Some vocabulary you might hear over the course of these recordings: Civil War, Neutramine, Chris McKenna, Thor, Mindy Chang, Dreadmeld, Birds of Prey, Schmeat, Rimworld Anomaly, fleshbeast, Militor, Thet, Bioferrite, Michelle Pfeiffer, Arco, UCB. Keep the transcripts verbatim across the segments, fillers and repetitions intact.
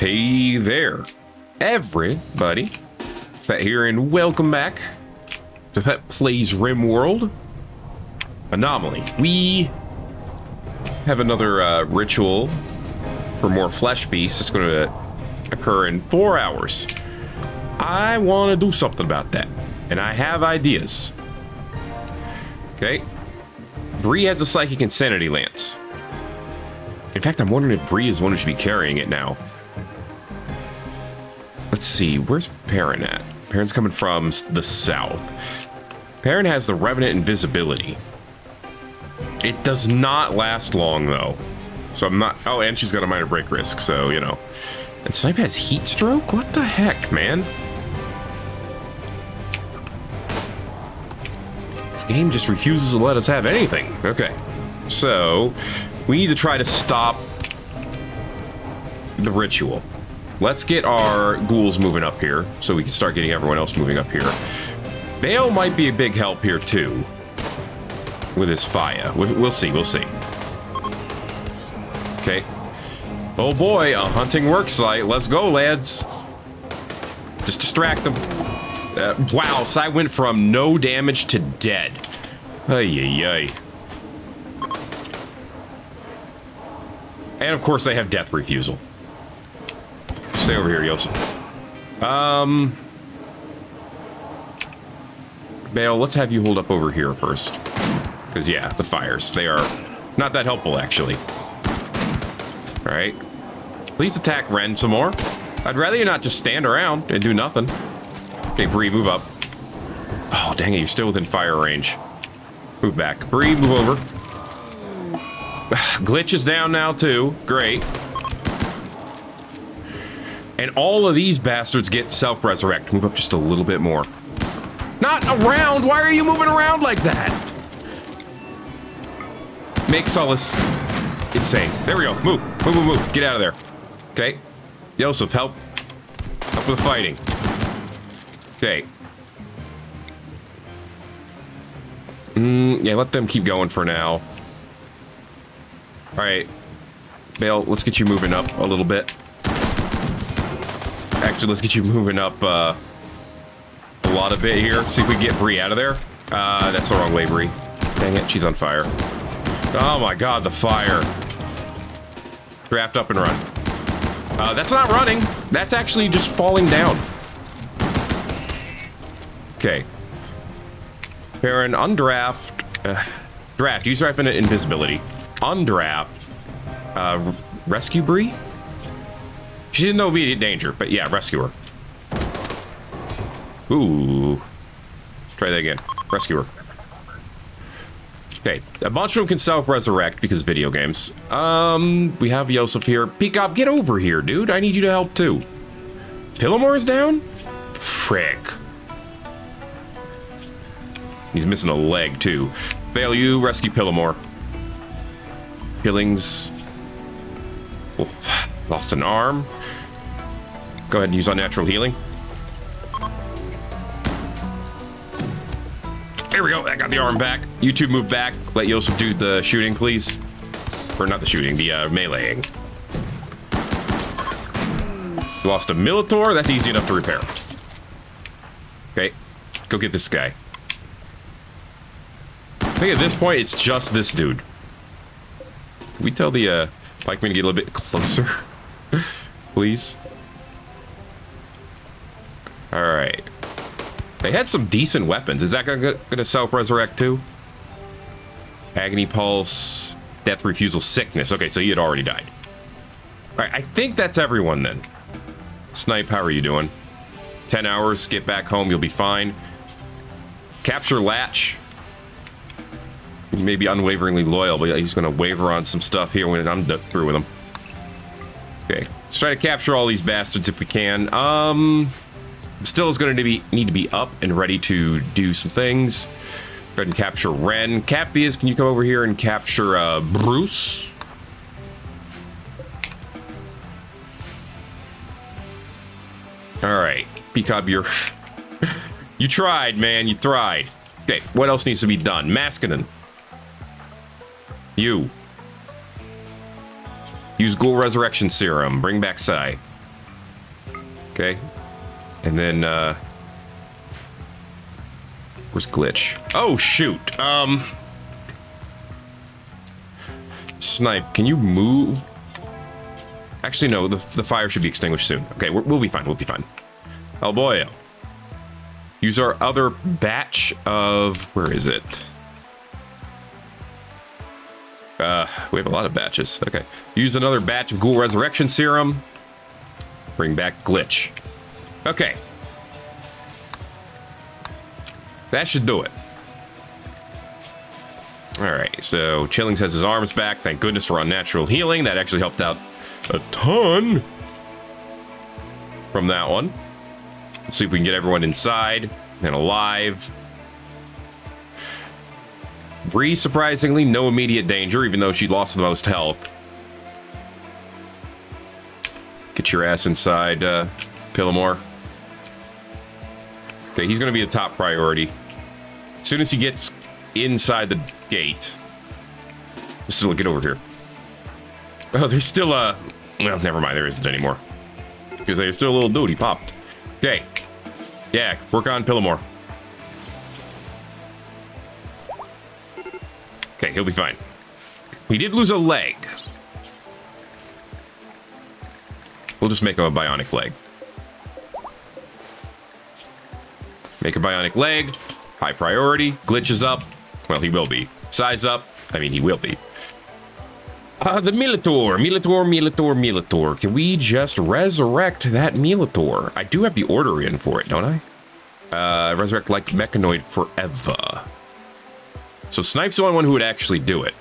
Hey there, everybody. Thet here, and welcome back to Thet Plays Rimworld Anomaly. We have another uh, ritual for more flesh beasts. It's going to occur in four hours. I want to do something about that, and I have ideas. Okay. Bree has a psychic insanity lance. In fact, I'm wondering if Bree is the one who should be carrying it now. Let's see, where's Perrin at? Perrin's coming from the south. Perrin has the Revenant Invisibility. It does not last long, though. So I'm not... Oh, and she's got a minor break risk, so, you know. And Snipe has Heat Stroke? What the heck, man? This game just refuses to let us have anything. Okay. So... we need to try to stop the ritual. Let's get our ghouls moving up here so we can start getting everyone else moving up here. Bale might be a big help here too with his fire. We'll see, we'll see. Okay. Oh boy, a hunting work site. Let's go, lads. Just distract them. Uh, wow, so I went from no damage to dead. Ay, ay, ay. And of course, they have death refusal. Stay over here, Yosef. Um, Bale, let's have you hold up over here first, because yeah, the fires—they are not that helpful, actually. All right, please attack Ren some more. I'd rather you not just stand around and do nothing. Okay, Bree, move up. Oh, dang it, you're still within fire range. Move back, Bree, move over. Glitch is down now, too. Great. And all of these bastards get self-resurrect. Move up just a little bit more. Not around! Why are you moving around like that? Makes all this insane. There we go. Move. Move, move, move. Get out of there. Okay. Yosef, help. Help with the fighting. Okay. Mm, yeah, let them keep going for now. All right, Bale, let's get you moving up a little bit. Actually, let's get you moving up uh, a lot of bit here. See if we can get Bree out of there. Uh, that's the wrong way, Bree. Dang it, she's on fire. Oh my God, the fire. Draft up and run. Uh, that's not running. That's actually just falling down. Okay. Perrin, undraft. Uh, draft, use Revenant Invisibility. Undraft, uh, rescue Bree? She's in no immediate danger, but yeah, rescue her. Ooh. Try that again. Rescue her. Okay, a bunch of them can self-resurrect because video games. Um, we have Yosef here. Peacock, get over here, dude. I need you to help too. Pillowmore's down? Frick. He's missing a leg too. Fail you, rescue Pillowmore. Killings. Oh, lost an arm. Go ahead and use unnatural healing. There we go. I got the arm back. You two move back. Let Yosef do the shooting, please. Or not the shooting, the uh, meleeing. Lost a Militor. That's easy enough to repair. Okay. Go get this guy. I think at this point, it's just this dude. We tell the uh, pikeman to get a little bit closer, please. All right. They had some decent weapons. Is that going to self-resurrect too? Agony Pulse, Death Refusal, Sickness. Okay, so you had already died. All right, I think that's everyone then. Snipe, how are you doing? Ten hours, get back home, you'll be fine. Capture Latch. Maybe unwaveringly loyal, but he's going to waver on some stuff here when I'm through with him. Okay, let's try to capture all these bastards if we can. Um, still is going to be need to be up and ready to do some things. Go ahead and capture Ren. Capthias, can you come over here and capture uh, Bruce? All right, Peacock, you're you tried, man, you tried. Okay, what else needs to be done? Maskinen. You. Use Ghoul Resurrection Serum. Bring back Sai. Okay. And then, uh... where's Glitch? Oh, shoot! Um... Snipe, can you move? Actually, no, the, the fire should be extinguished soon. Okay, we're, we'll be fine, we'll be fine. Oh boy. Use our other batch of... where is it? Uh, we have a lot of batches. Okay. Use another batch of Ghoul Resurrection Serum. Bring back Glitch. Okay. That should do it. Alright, so Chillings has his arms back. Thank goodness for unnatural healing. That actually helped out a ton from that one. Let's see if we can get everyone inside and alive. Bree, surprisingly, no immediate danger, even though she lost the most health. Get your ass inside, uh, Pillamore. Okay, he's going to be the top priority. As soon as he gets inside the gate. Let's still get over here. Oh, there's still a... well, never mind, there isn't anymore. Because there's still a little dude, he popped. Okay. Yeah, work on Pillamore. Okay, he'll be fine. He did lose a leg. We'll just make him a bionic leg. Make a bionic leg. High priority. Glitches up. Well, he will be. Size up. I mean, he will be. Uh, the Militor. Militor, Militor, Militor. Can we just resurrect that Militor? I do have the order in for it, don't I? Uh, resurrect like Mechanoid forever. So Snipe's the only one who would actually do it.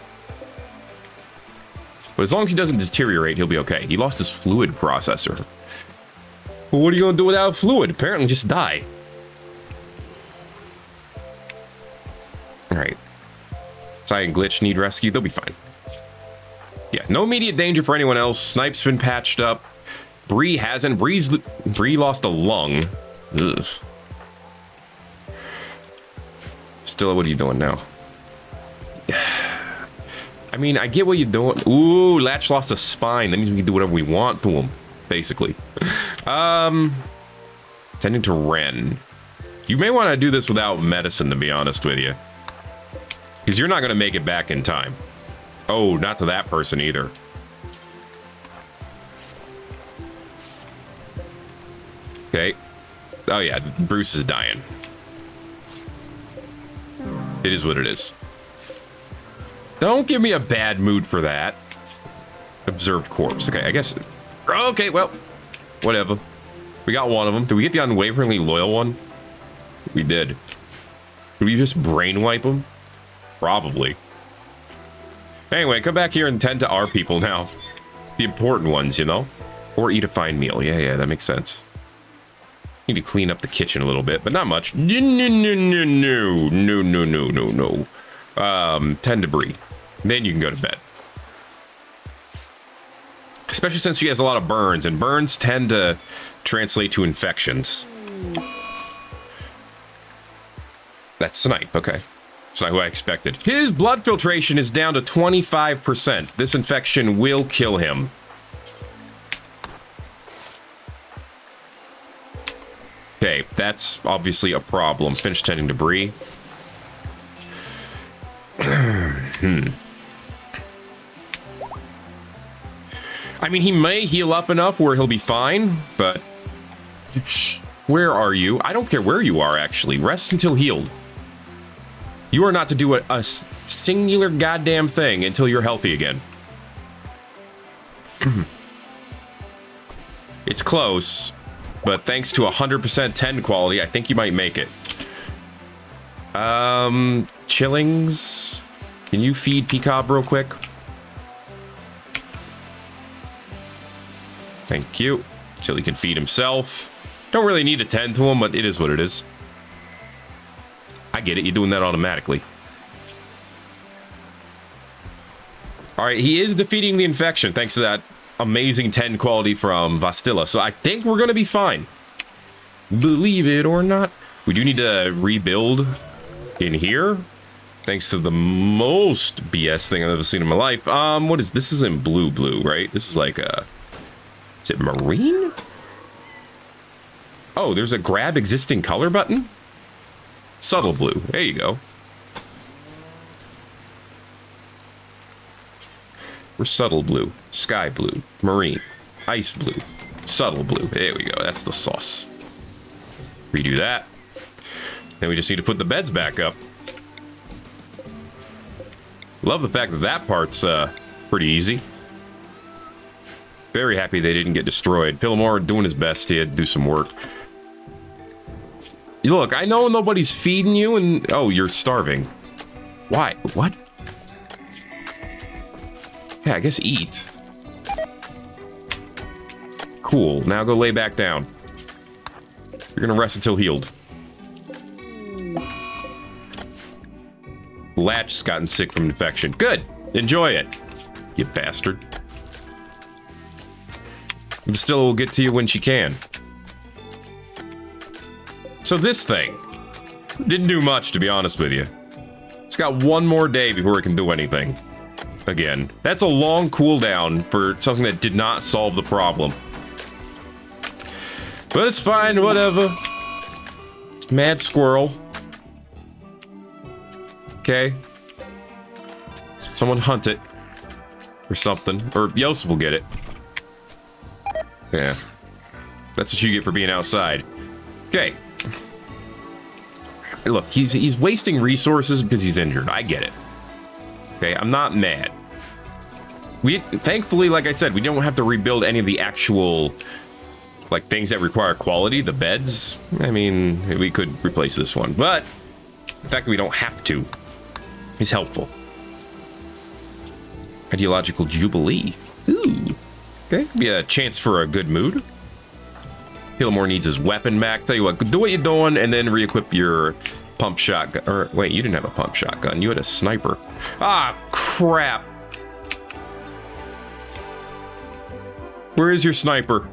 But as long as he doesn't deteriorate, he'll be okay. He lost his fluid processor. Well, what are you going to do without fluid? Apparently just die. Alright. Sai and Glitch need rescue. They'll be fine. Yeah, no immediate danger for anyone else. Snipe's been patched up. Bree hasn't. Bree's, Bree lost a lung. Ugh. Stilla, what are you doing now? I mean, I get what you're doing. Ooh, Latch lost a spine. That means we can do whatever we want to him, basically. Um, tending to Ren. You may want to do this without medicine, to be honest with you. Because you're not going to make it back in time. Oh, not to that person either. Okay. Oh, yeah, Bruce is dying. It is what it is. Don't give me a bad mood for that. Observed corpse. Okay, I guess... okay, well, whatever. We got one of them. Did we get the unwaveringly loyal one? We did. Did we just brain wipe them? Probably. Anyway, come back here and tend to our people now. The important ones, you know? Or eat a fine meal. Yeah, yeah, that makes sense. Need to clean up the kitchen a little bit, but not much. No, no, no, no, no. No, no, no, no, no. Um, tend to Bree. Then you can go to bed. Especially since she has a lot of burns, and burns tend to translate to infections. That's Snipe, okay. It's not who I expected. His blood filtration is down to twenty-five percent. This infection will kill him. Okay, that's obviously a problem. Finish tending to Bree. hmm. I mean, he may heal up enough where he'll be fine, but where are you? I don't care where you are, actually. Rest until healed. You are not to do a, a singular goddamn thing until you're healthy again. It's close, but thanks to one hundred percent ten quality, I think you might make it. Um, Chillings, can you feed Peacock real quick? Thank you. Chilly can feed himself. Don't really need to tend to him, but it is what it is. I get it. You're doing that automatically. All right, he is defeating the infection thanks to that amazing ten quality from Vostilla. So I think we're gonna be fine. Believe it or not, we do need to rebuild in here, thanks to the most B S thing I've ever seen in my life. Um, what is this? Is in blue, blue, right? This is like a... is it marine? Oh, there's a grab existing color button? Subtle blue. There you go. We're subtle blue, sky blue, marine, ice blue, subtle blue. There we go. That's the sauce. Redo that. Then we just need to put the beds back up. Love the fact that that part's uh, pretty easy. Very happy they didn't get destroyed. Pillamore doing his best. He had to do some work. Look, I know nobody's feeding you and... Oh, you're starving. Why? What? Yeah, I guess eat. Cool. Now go lay back down. You're gonna rest until healed. Latch's gotten sick from infection. Good! Enjoy it, you bastard. Still will get to you when she can. So this thing didn't do much, to be honest with you. It's got one more day before it can do anything. Again, that's a long cooldown for something that did not solve the problem. But it's fine, whatever. It's mad squirrel. Okay. Someone hunt it. Or something. Or Yosef will get it. Yeah. That's what you get for being outside. Okay. Look, he's he's wasting resources because he's injured. I get it. Okay, I'm not mad. We thankfully, like I said, we don't have to rebuild any of the actual like things that require quality, the beds. I mean, we could replace this one, but the fact that we don't have to is helpful. Ideological Jubilee. Ooh. Okay, be a chance for a good mood. Pillamore needs his weapon back. Tell you what, do what you're doing and then re-equip your pump shotgun. Or wait, you didn't have a pump shotgun. You had a sniper. Ah, crap. Where is your sniper?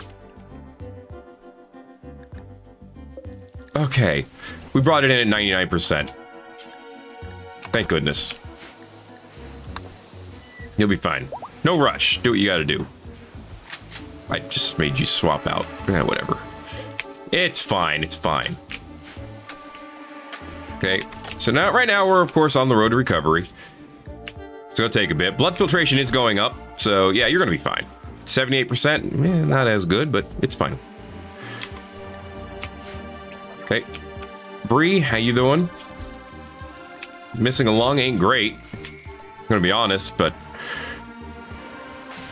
Okay, we brought it in at ninety-nine percent. Thank goodness. You'll be fine. No rush. Do what you gotta do. I just made you swap out. Yeah, whatever. It's fine. It's fine. Okay. So now, right now, we're, of course, on the road to recovery. It's going to take a bit. Blood filtration is going up. So, yeah, you're going to be fine. seventy-eight percent. Eh, not as good, but it's fine. Okay. Bree, how you doing? Missing a lung ain't great. I'm going to be honest, but...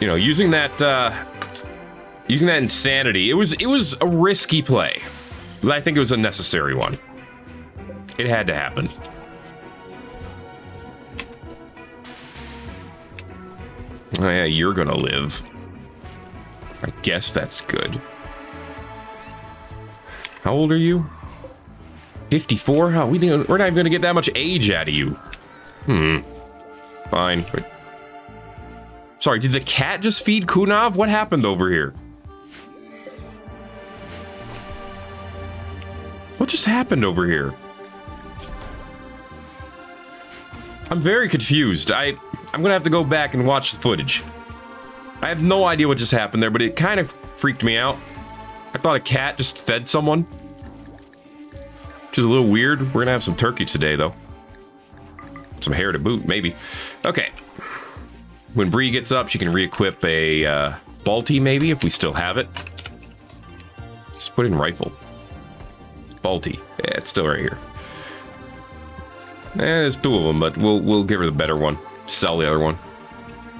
You know, using that... Uh, Using that insanity, it was it was a risky play, but I think it was a necessary one. It had to happen. Oh yeah, you're gonna live. I guess that's good. How old are you? fifty-four? How we didn't, we're not even gonna get that much age out of you. Hmm. Fine. Sorry, did the cat just feed Kunav? What happened over here? What just happened over here? I'm very confused. I, I'm gonna have to go back and watch the footage. I have no idea what just happened there, but it kind of freaked me out. I thought a cat just fed someone. Which is a little weird. We're gonna have some turkey today, though. Some hair to boot, maybe. Okay. When Bree gets up, she can re-equip a uh, Balti, maybe, if we still have it. Let's put in rifle. Balti. Yeah, it's still right here. Eh, there's two of them, but we'll we'll give her the better one. Sell the other one.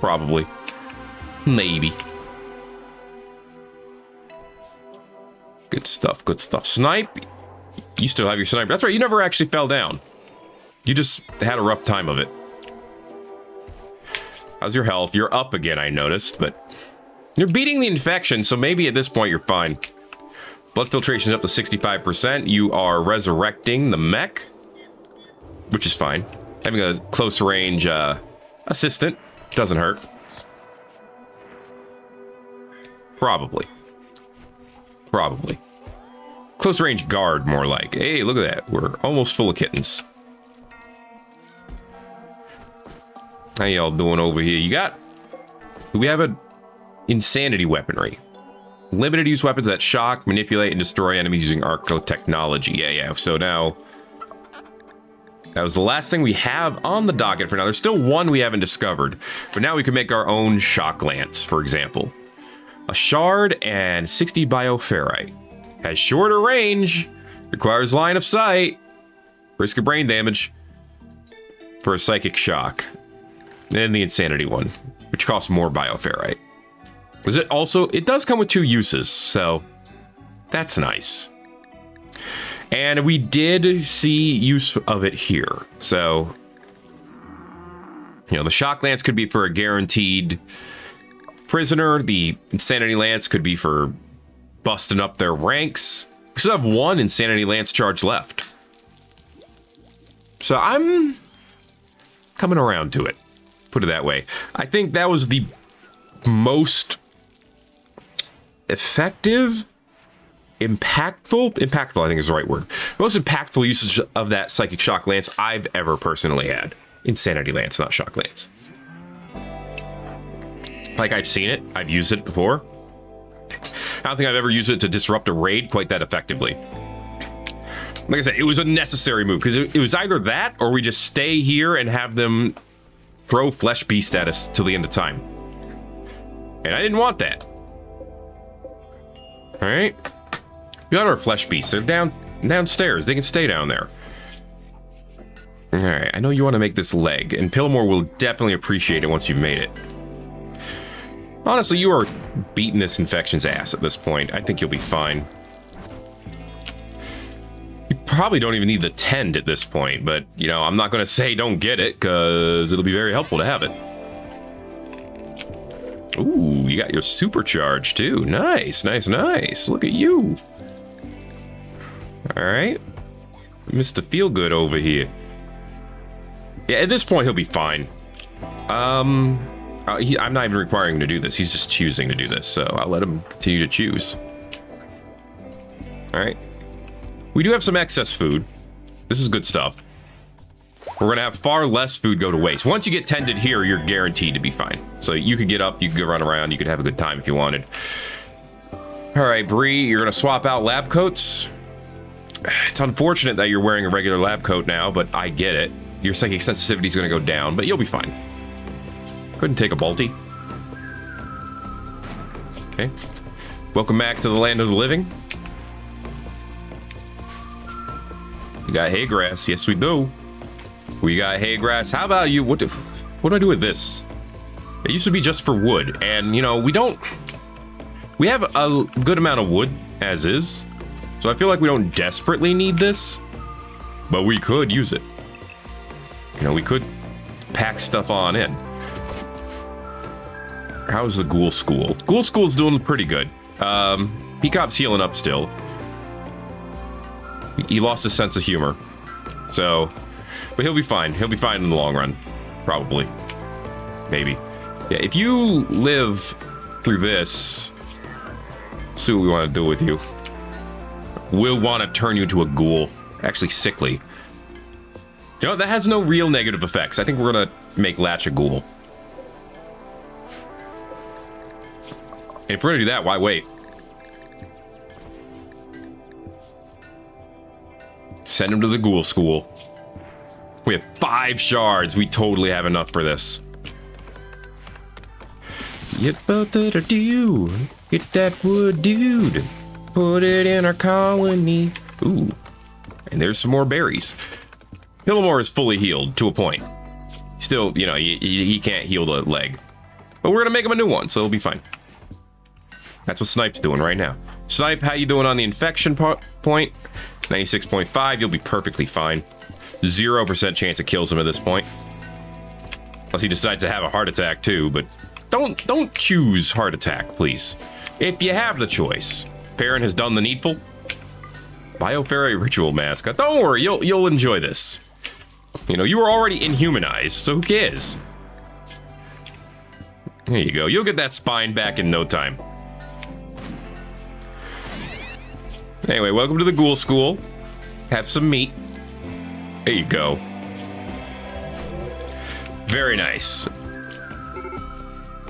Probably. Maybe. Good stuff, good stuff. Snipe? You still have your sniper. That's right, you never actually fell down. You just had a rough time of it. How's your health? You're up again, I noticed, but... You're beating the infection, so maybe at this point you're fine. Blood filtration's up to sixty-five percent. You are resurrecting the mech, which is fine. Having a close-range uh, assistant doesn't hurt. Probably. Probably. Close-range guard, more like. Hey, look at that. We're almost full of kittens. How y'all doing over here? You got... Do we have an insanity weaponry? Limited use weapons that shock, manipulate, and destroy enemies using Arco technology. Yeah, yeah. So now... that was the last thing we have on the docket for now. There's still one we haven't discovered. But now we can make our own shock lance, for example. A shard and sixty bioferrite. Has shorter range. Requires line of sight. Risk of brain damage. For a psychic shock. And the insanity one. Which costs more bioferrite. Is it also... it does come with two uses, so... that's nice. And we did see use of it here. So, you know, the shock lance could be for a guaranteed prisoner. The insanity lance could be for busting up their ranks. We still have one insanity lance charge left. So I'm coming around to it. Put it that way. I think that was the most effective... impactful impactful I think is the right word, most impactful usage of that psychic shock lance I've ever personally had. Insanity lance, not shock lance. Like, I've seen it, I've used it before. I don't think I've ever used it to disrupt a raid quite that effectively. Like I said, it was a necessary move because it, it was either that or we just stay here and have them throw flesh beast at us till the end of time, and I didn't want that. All right, we got our flesh beasts. They're down downstairs. They can stay down there. All right. I know you want to make this leg, and Pillamore will definitely appreciate it once you've made it. Honestly, you are beating this infection's ass at this point. I think you'll be fine. You probably don't even need the tend at this point, but, you know, I'm not going to say don't get it, because it'll be very helpful to have it. Ooh, you got your supercharge, too. Nice, nice, nice. Look at you. Alright. Mister Feelgood over here. Yeah, at this point, he'll be fine. Um, uh, he, I'm not even requiring him to do this. He's just choosing to do this, so I'll let him continue to choose. Alright. We do have some excess food. This is good stuff. We're going to have far less food go to waste. Once you get tended here, you're guaranteed to be fine. So you could get up, you could run around, you could have a good time if you wanted. Alright, Bree, you're going to swap out lab coats. It's unfortunate that you're wearing a regular lab coat now, but I get it. Your psychic sensitivity is going to go down, but you'll be fine. Go ahead and take a Balti. Okay. Welcome back to the land of the living. We got hay grass. Yes, we do. We got hay grass. How about you? What do, what do I do with this? It used to be just for wood, and, you know, we don't... we have a good amount of wood, as is. So I feel like we don't desperately need this, but we could use it. You know, we could pack stuff on in. How's the ghoul school? Ghoul school's doing pretty good. Um, Peacock's healing up still. He lost his sense of humor. So, but he'll be fine. He'll be fine in the long run. Probably. Maybe. Yeah, if you live through this, see what we want to do with you. Will want to turn you into a ghoul. Actually, sickly. You know, that has no real negative effects. I think we're going to make Latch a ghoul. And if we're going to do that, why wait? Send him to the ghoul school. We have five shards. We totally have enough for this. Get both of the dude. Get that wood, dude. Put it in our colony. Ooh. And there's some more berries. Pillamore is fully healed to a point. Still, you know, he, he can't heal the leg. But we're going to make him a new one, so he'll be fine. That's what Snipe's doing right now. Snipe, how you doing on the infection po point? ninety-six point five, you'll be perfectly fine. zero percent chance it kills him at this point. Unless he decides to have a heart attack, too, but... Don't, don't choose heart attack, please. If you have the choice... Perrin has done the needful. Bioferrite ritual mask. Don't worry, you'll you'll enjoy this. You know, you were already inhumanized, so who cares? There you go. You'll get that spine back in no time. Anyway, welcome to the ghoul school. Have some meat. There you go. Very nice.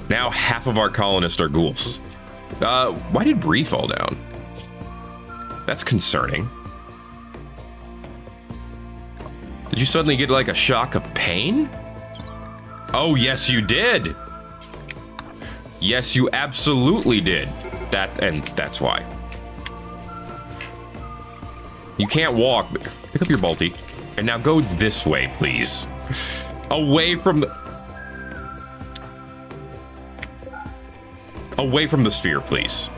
Now half of our colonists are ghouls. Uh, why did Bree fall down? That's concerning. Did you suddenly get like a shock of pain? Oh, yes, you did. Yes, you absolutely did. That, and that's why. You can't walk. Pick up your Balti. And now go this way, please. Away from the... Away from the sphere, please.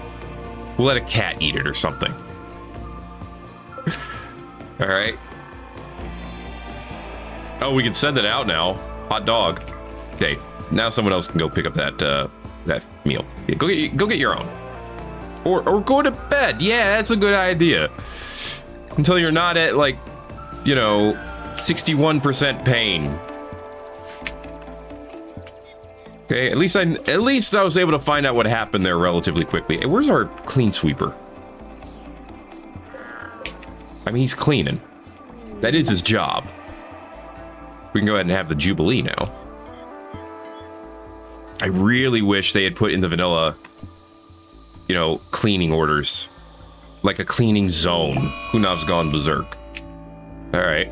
We'll let a cat eat it or something. All right. Oh, we can send it out now. Hot dog. Okay, now someone else can go pick up that uh, that meal. Yeah, go get go get your own, or or go to bed. Yeah, that's a good idea. Until you're not at like, you know, sixty-one percent pain. Okay, at least I at least I was able to find out what happened there relatively quickly. Hey, where's our clean sweeper? I mean, he's cleaning. That is his job. We can go ahead and have the Jubilee now. I really wish they had put in the vanilla, you know, cleaning orders. Like a cleaning zone. Kunav's gone berserk. Alright.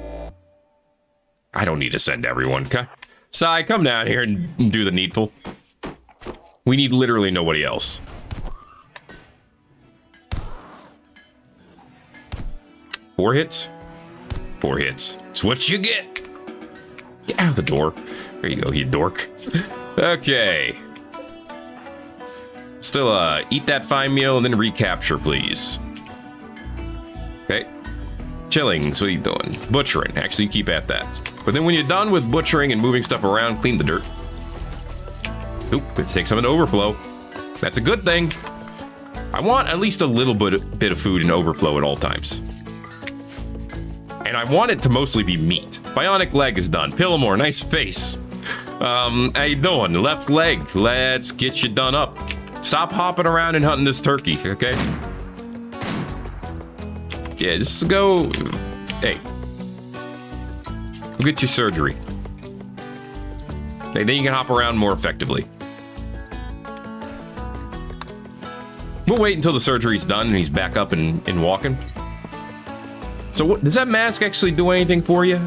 I don't need to send everyone, okay? Sai, come down here and do the needful. We need literally nobody else. Four hits. Four hits. It's what you get. Get out of the door. There you go, you dork. Okay. Still, uh, eat that fine meal and then recapture, please. Okay. Chillings, what are you doing? Butchering. Actually, keep at that. But then when you're done with butchering and moving stuff around, clean the dirt. Oop, let's take some of the overflow. That's a good thing. I want at least a little bit, bit of food in overflow at all times. And I want it to mostly be meat. Bionic leg is done. Pillamore, nice face. Um, how you doing? Left leg. Let's get you done up. Stop hopping around and hunting this turkey, okay? Yeah, just go... Hey. We'll get you surgery. And then you can hop around more effectively. We'll wait until the surgery's done and he's back up and, and walking. So what, does that mask actually do anything for you?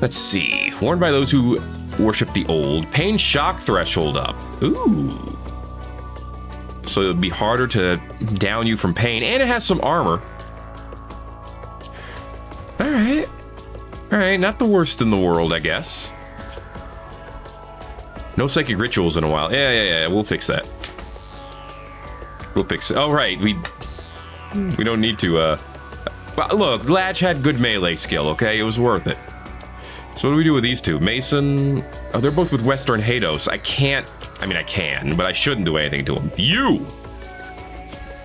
Let's see. Worn by those who worship the old. Pain shock threshold up. Ooh. So it'll be harder to down you from pain. And it has some armor. All right. All right, not the worst in the world, I guess. No psychic rituals in a while. Yeah, yeah, yeah, we'll fix that. We'll fix it. Oh, right, we we don't need to, uh... But look, Latch had good melee skill, okay? It was worth it. So what do we do with these two? Mason... Oh, they're both with Western Hados. I can't... I mean, I can, but I shouldn't do anything to them. You!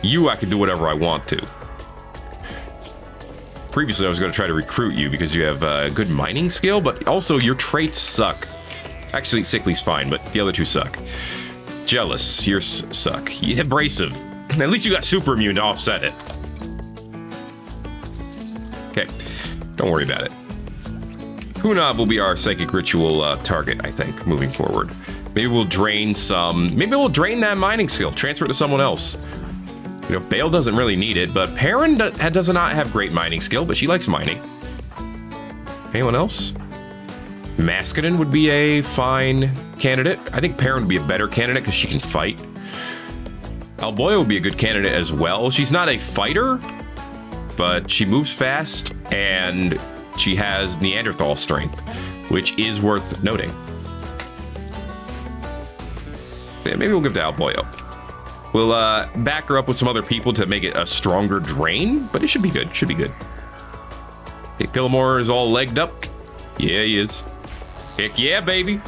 You, I can do whatever I want to. Previously, I was going to try to recruit you because you have a uh, good mining skill, but also your traits suck. Actually, Sickly's fine, but the other two suck. Jealous, yours suck. Abrasive. At least you got super immune to offset it. Okay, don't worry about it. Kunab will be our psychic ritual uh, target, I think, moving forward. Maybe we'll drain some. Maybe we'll drain that mining skill, transfer it to someone else. You know, Bale doesn't really need it, but Perrin do does not have great mining skill, but she likes mining. Anyone else? Maskinen would be a fine candidate. I think Perrin would be a better candidate because she can fight. Alboya would be a good candidate as well. She's not a fighter, but she moves fast, and she has Neanderthal strength, which is worth noting. So yeah, maybe we'll give to Alboya. We'll uh, back her up with some other people to make it a stronger drain, but it should be good. Should be good. Okay, Pillamore is all legged up. Yeah, he is. Heck yeah, baby.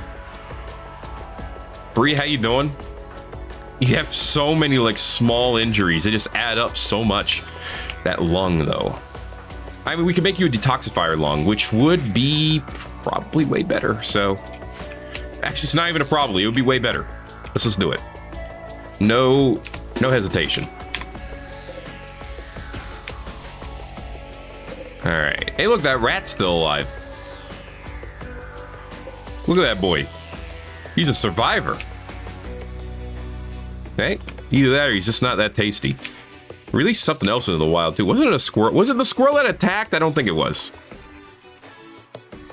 Bree, how you doing? You have so many like small injuries. They just add up so much. That lung, though. I mean, we could make you a detoxifier lung, which would be probably way better. So, actually, it's not even a probably. It would be way better. Let's just do it. No, no hesitation. All right. Hey, look, that rat's still alive. Look at that boy. He's a survivor. Hey, either that or he's just not that tasty. Released something else into the wild, too. Wasn't it a squirrel? Was it the squirrel that attacked? I don't think it was.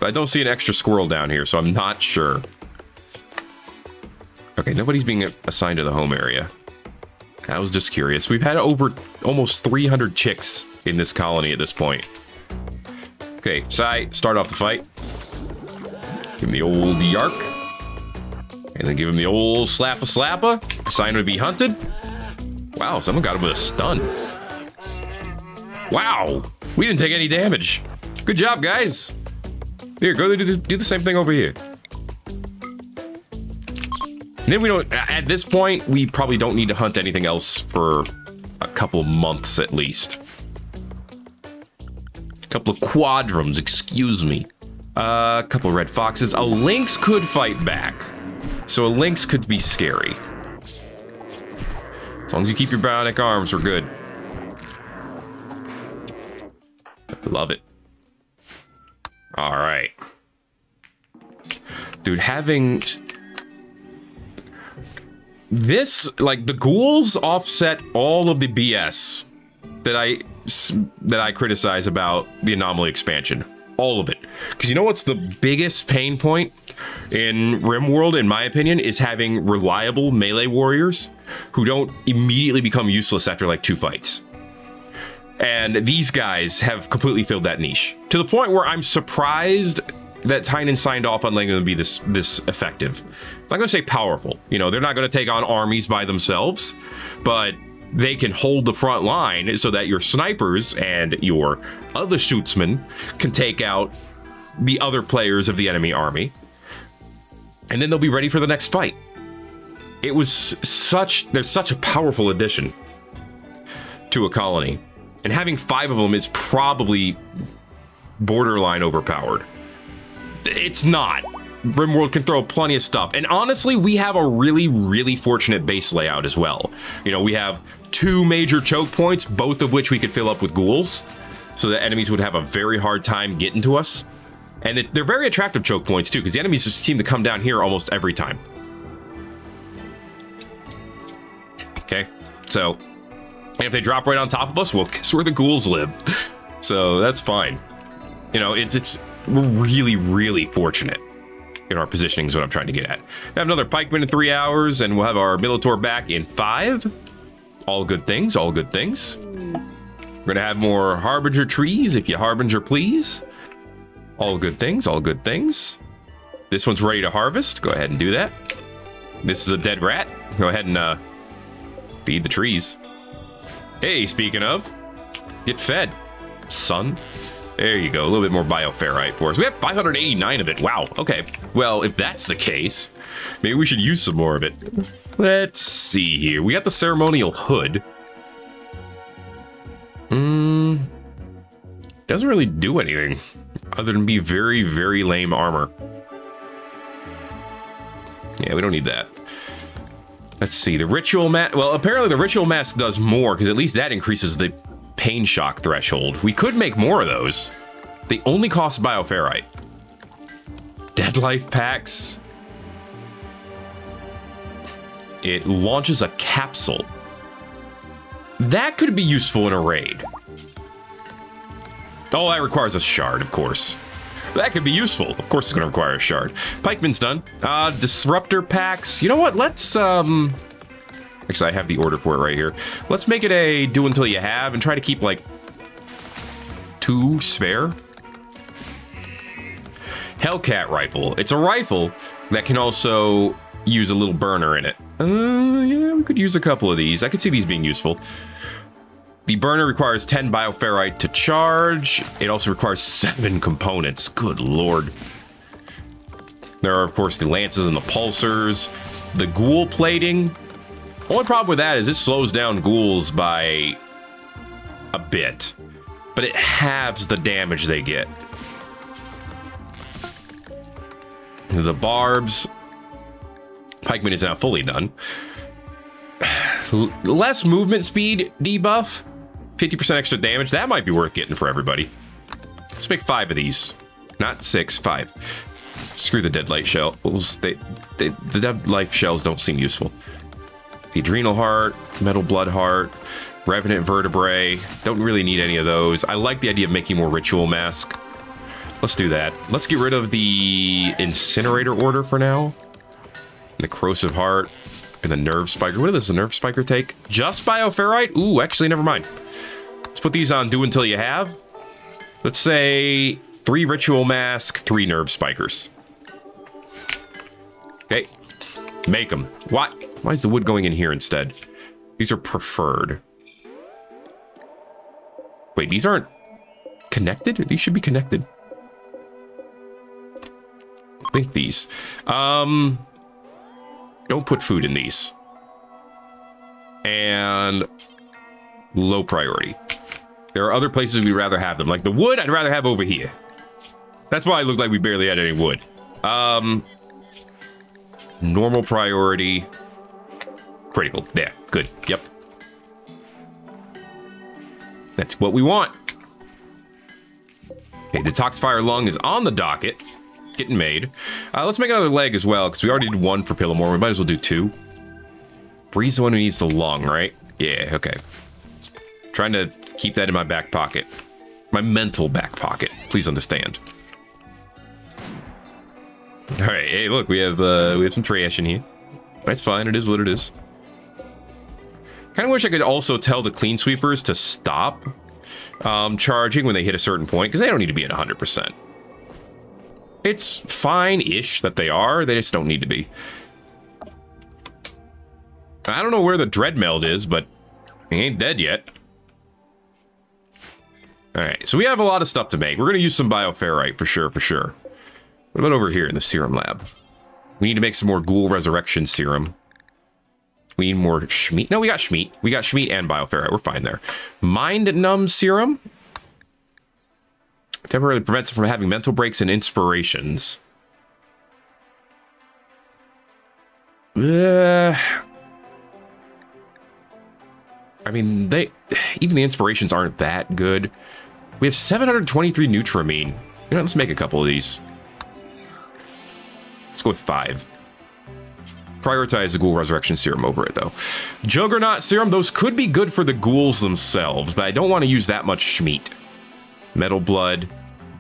But I don't see an extra squirrel down here, so I'm not sure. Okay, nobody's being assigned to the home area. I was just curious. We've had over almost three hundred chicks in this colony at this point. Okay, Sai, start off the fight. Give him the old yark. And then give him the old slappa-slappa. Sign him to be hunted. Wow, someone got him with a stun. Wow, we didn't take any damage. Good job, guys. Here, go do the, do the same thing over here. And then we don't, at this point, we probably don't need to hunt anything else for a couple months at least. A couple of quadrums, excuse me. Uh, a couple of red foxes. A lynx could fight back. So a lynx could be scary. As long as you keep your bionic arms, we're good. Love it. All right. Dude, having... this, like, the ghouls offset all of the B S that I, that I criticize about the Anomaly expansion. All of it. Because you know what's the biggest pain point in Rimworld, in my opinion, is having reliable melee warriors who don't immediately become useless after like two fights. And these guys have completely filled that niche to the point where I'm surprised that Tynan signed off on letting them be this this effective. I'm not gonna say powerful. You know, they're not gonna take on armies by themselves, but they can hold the front line so that your snipers and your other shootsmen can take out the other players of the enemy army. And then they'll be ready for the next fight. It was such, there's such a powerful addition to a colony. And having five of them is probably borderline overpowered. It's not. Rimworld can throw plenty of stuff. And honestly, we have a really, really fortunate base layout as well. You know, we have two major choke points, both of which we could fill up with ghouls. So the enemies would have a very hard time getting to us. And it, they're very attractive choke points, too, because the enemies just seem to come down here almost every time. Okay, so, and if they drop right on top of us, well, guess where the ghouls live. So that's fine. You know, it's, it's we're really, really fortunate in our positioning is what I'm trying to get at. We have another pikeman in three hours, and we'll have our Militor back in five. All good things, all good things. We're going to have more Harbinger trees, if you Harbinger please. All good things, all good things. This one's ready to harvest. Go ahead and do that. This is a dead rat. Go ahead and uh, feed the trees. Hey, speaking of, get fed, son. There you go, a little bit more bioferrite for us. We have five hundred eighty-nine of it, wow, okay. Well, if that's the case, maybe we should use some more of it. Let's see here. We got the ceremonial hood. Hmm, doesn't really do anything. Other than be very, very lame armor. Yeah, we don't need that. Let's see, the ritual mask. Well, apparently the ritual mask does more, because at least that increases the pain shock threshold. We could make more of those. They only cost bioferrite. Dead life packs. It launches a capsule. That could be useful in a raid. Oh, that requires a shard, of course. That could be useful. Of course it's going to require a shard. Pikeman's done. Uh, disruptor packs. You know what? Let's, um... actually, I have the order for it right here. Let's make it a do until you have and try to keep, like, two spare. Hellcat rifle. It's a rifle that can also use a little burner in it. Uh, yeah, we could use a couple of these. I could see these being useful. The burner requires ten bioferrite to charge. It also requires seven components. Good lord. There are, of course, the lances and the pulsers. The ghoul plating. Only problem with that is it slows down ghouls by a bit. But it halves the damage they get. The barbs. Pikeman is now fully done. Less movement speed debuff. fifty percent extra damage. That might be worth getting for everybody. Let's make five of these. Not six, five. Screw the dead light shells. They, they, the dead life shells don't seem useful. the adrenal heart, metal blood heart, revenant vertebrae. Don't really need any of those. I like the idea of making more ritual mask. Let's do that. Let's get rid of the incinerator order for now. The corrosive heart and the nerve spiker. What does the nerve spiker take? Just bioferrite? Ooh, actually, never mind. Let's put these on do until you have. Let's say three ritual mask, three nerve spikers. Okay, make them. Why? Why is the wood going in here instead? These are preferred. Wait, these aren't connected? These should be connected. Link these. Um, don't put food in these. And low priority. There are other places we'd rather have them. Like the wood, I'd rather have over here. That's why it looked like we barely had any wood. Um, normal priority. Critical. There. Good. Yep. That's what we want. Okay, detoxifier lung is on the docket. Getting made. Uh, let's make another leg as well, because we already did one for Pillamore. We might as well do two. Bree's the one who needs the lung, right? Yeah, okay. Trying to keep that in my back pocket. My mental back pocket. Please understand. Alright, hey, look, we have uh, we have some trash in here. That's fine, it is what it is. Kind of wish I could also tell the clean sweepers to stop um, charging when they hit a certain point, because they don't need to be at one hundred percent. It's fine-ish that they are, they just don't need to be. I don't know where the dreadmeld is, but he ain't dead yet. Alright, so we have a lot of stuff to make. We're going to use some bioferrite for sure, for sure. What about over here in the serum lab? We need to make some more ghoul resurrection serum. We need more Schmeat. No, we got Schmeat. We got Schmeat and bioferrite. We're fine there. Mind numb serum. Temporarily prevents it from having mental breaks and inspirations. Uh, I mean, they even the inspirations aren't that good. We have seven hundred twenty-three Neutramine. You know, let's make a couple of these. Let's go with five. Prioritize the Ghoul Resurrection Serum over it, though. Juggernaut Serum, those could be good for the ghouls themselves, but I don't want to use that much Schmeat. Metal Blood,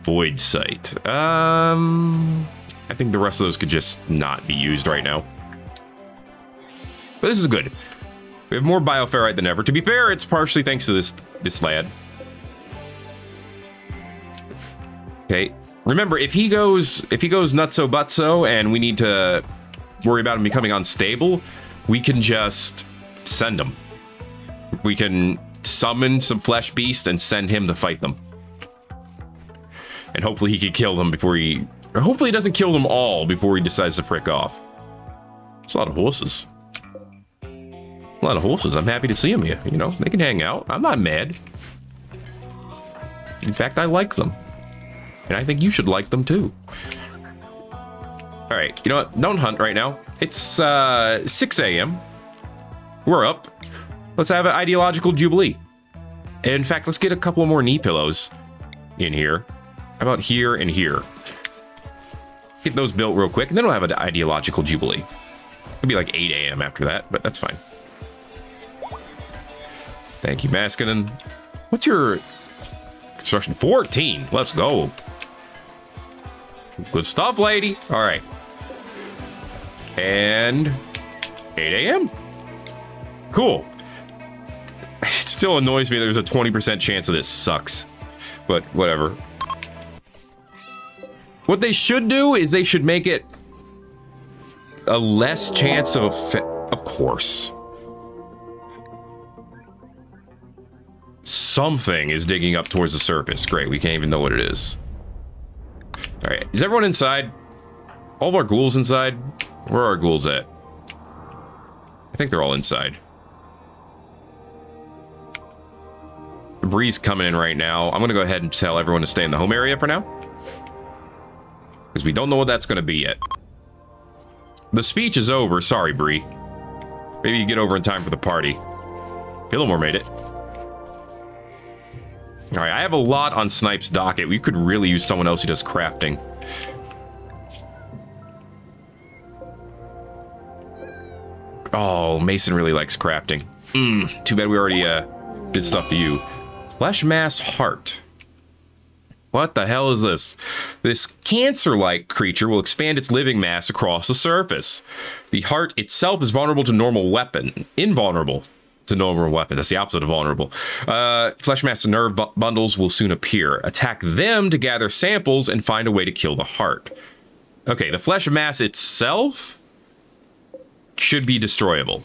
Void Sight. Um, I think the rest of those could just not be used right now. But this is good. We have more bioferrite than ever. To be fair, it's partially thanks to this, this lad. Okay. Remember, if he goes if he goes nutso butso and we need to worry about him becoming unstable, we can just send him. We can summon some flesh beast and send him to fight them. And hopefully he can kill them before he... Or hopefully he doesn't kill them all before he decides to frick off. It's a lot of horses. A lot of horses. I'm happy to see them here. You know, they can hang out. I'm not mad. In fact, I like them. And I think you should like them too. Alright, you know what? Don't hunt right now. It's uh, six A M We're up. Let's have an ideological jubilee. And in fact, let's get a couple more knee pillows in here. How about here and here? Get those built real quick, and then we'll have an ideological jubilee. It'll be like eight A M after that, but that's fine. Thank you, Maskinen. What's your construction? fourteen. Let's go. Good stuff, lady. All right. And eight A M Cool. It still annoys me. There's a twenty percent chance of this sucks, but whatever. What they should do is they should make it a less chance of a of course. Something is digging up towards the surface. Great, we can't even know what it is. All right, is everyone inside? All of our ghouls inside? Where are our ghouls at? I think they're all inside. The breeze coming in right now. I'm gonna go ahead and tell everyone to stay in the home area for now. Because we don't know what that's going to be yet. The speech is over. Sorry, Bree. Maybe you get over in time for the party. Pillamore made it. Alright, I have a lot on Snipe's docket. We could really use someone else who does crafting. Oh, Mason really likes crafting. Mm, too bad we already uh, did stuff to you. Flesh mass heart. What the hell is this? This cancer-like creature will expand its living mass across the surface. The heart itself is vulnerable to normal weapon. Invulnerable to normal weapon. That's the opposite of vulnerable. Uh, flesh mass and nerve bu bundles will soon appear. Attack them to gather samples and find a way to kill the heart. Okay, the flesh mass itself should be destroyable.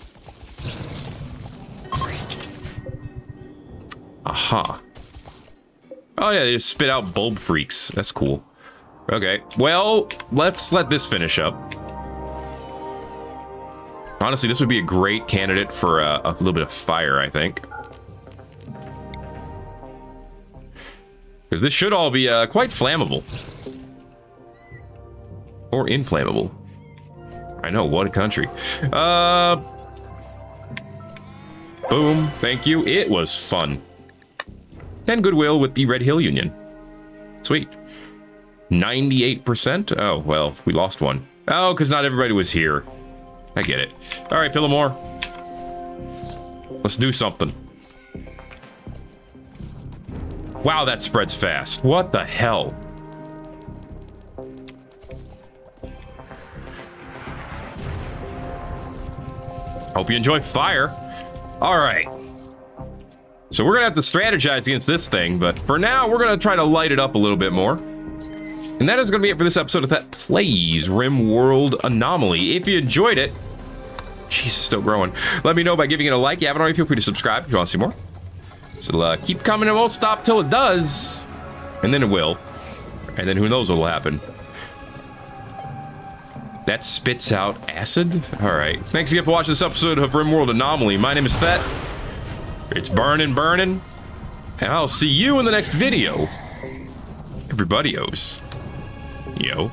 Aha. Oh yeah, they just spit out bulb freaks. That's cool. Okay, well, let's let this finish up. Honestly, this would be a great candidate for uh, a little bit of fire, I think. Because this should all be uh, quite flammable. Or inflammable. I know, what a country. Uh, boom, thank you. It was fun. And goodwill with the Red Hill Union. Sweet. ninety-eight percent? Oh, well, we lost one. Oh, because not everybody was here. I get it. All right, Pillamore. Let's do something. Wow, that spreads fast. What the hell? Hope you enjoy fire. All right. So we're gonna have to strategize against this thing, but for now, we're gonna try to light it up a little bit more. And that is gonna be it for this episode of Thet Plays Rimworld Anomaly. If you enjoyed it, Jesus, still growing. Let me know by giving it a like. If you haven't already, feel free to subscribe if you want to see more. So uh, keep coming, it won't stop till it does. And then it will. And then who knows what'll happen. That spits out acid? All right. Thanks again for watching this episode of Rimworld Anomaly. My name is Thet. It's burning, burning, and I'll see you in the next video. Everybody-os. Yo.